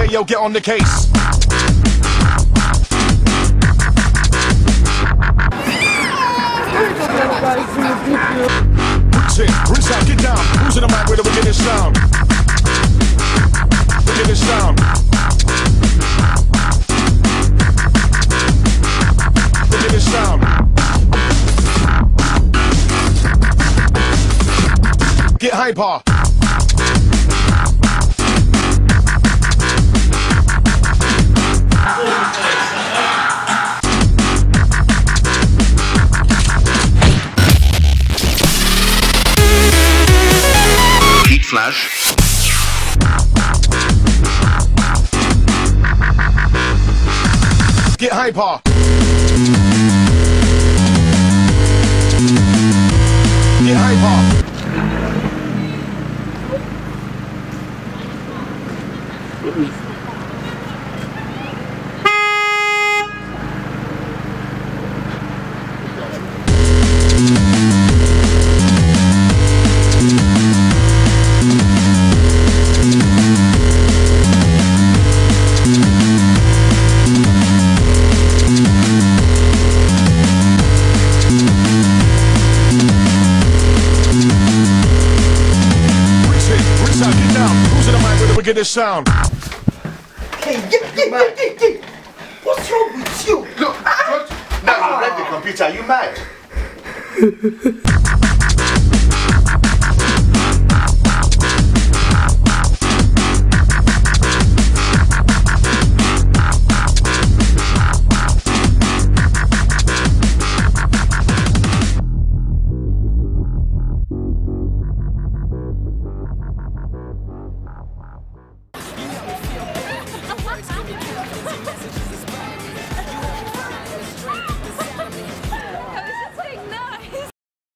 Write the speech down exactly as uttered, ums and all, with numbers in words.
say, yo, get on the case. Rinse out, get down. Who's in the mic with it? We get this sound. We get this sound. We get this sound. Get hyper. Flash. Get hyper. Get hyper. Get this sound. Hey, get, get, get, get, get. What's wrong with you? Look, ah, now you read the computer, you mad.